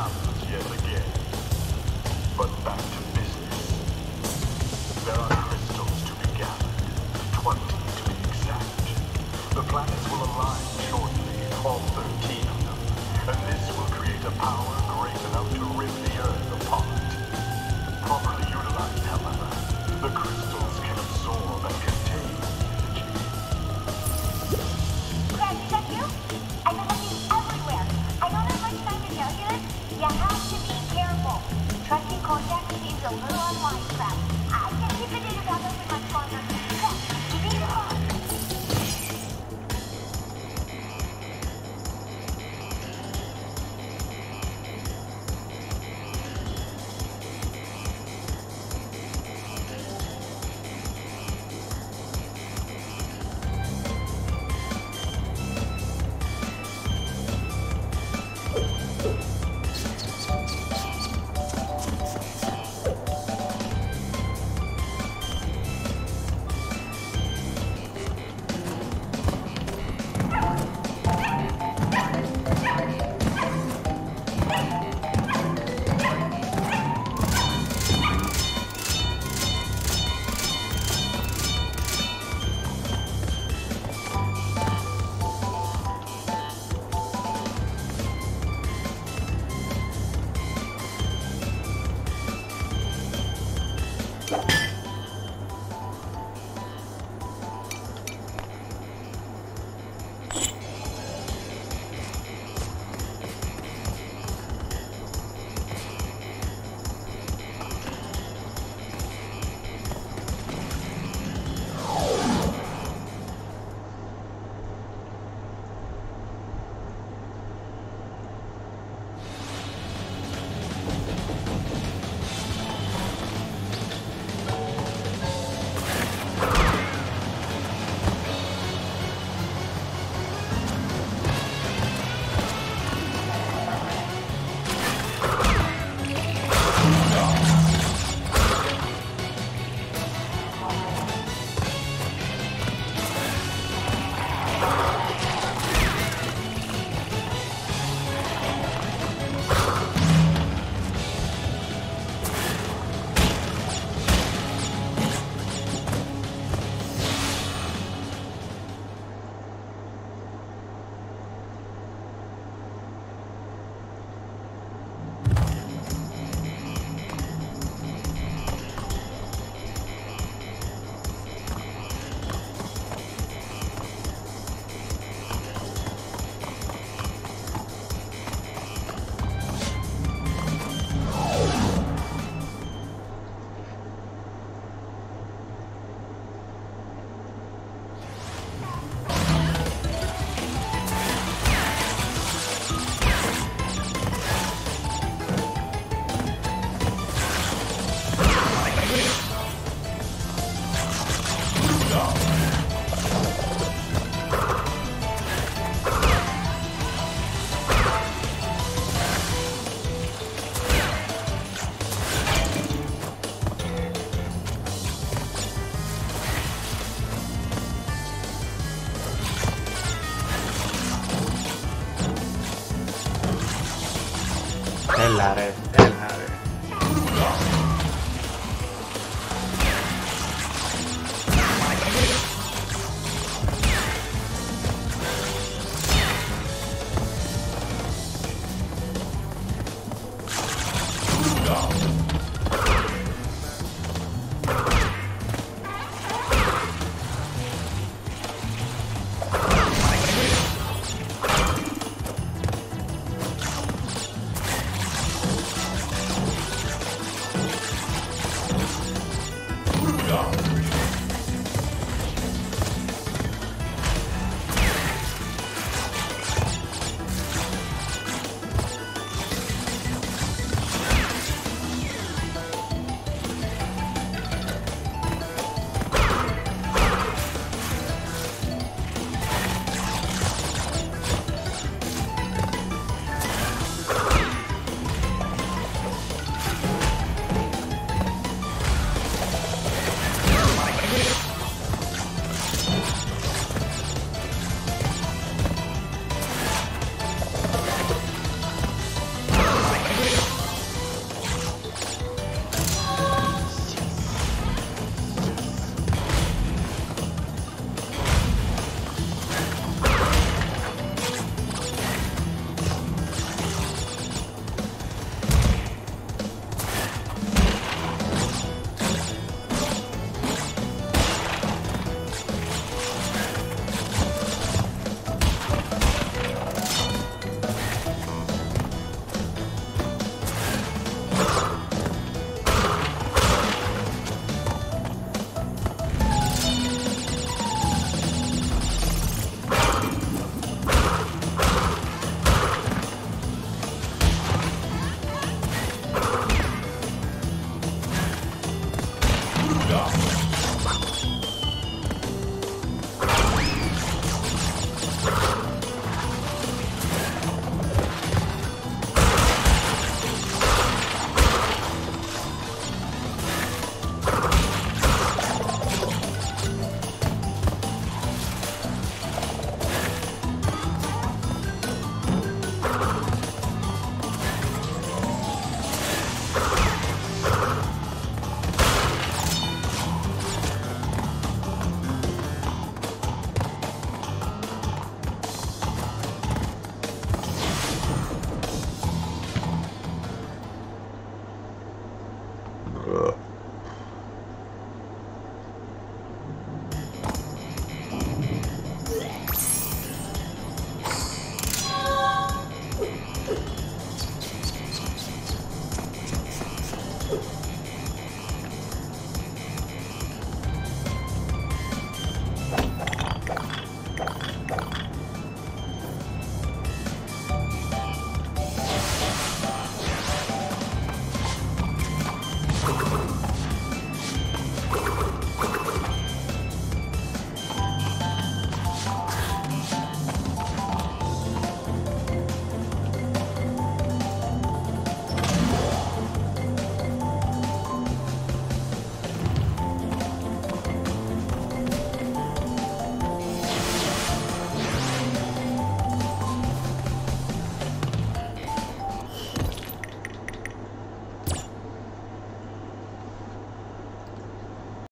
challenges yet again. But back to business. There are crystals to be gathered, 20 to be exact. The planets will align shortly, all 13 of them, and this will create a power great enough to rip the Earth apart. Properly utilized, however, the crystals can absorb and contain energy. Greg, is that you? I've been looking everywhere. I don't have much time to tell you this. You have to be careful. Trusting Kodak seems a little unwise. I can keep it in without opening my sponsor. Greg, give me the phone.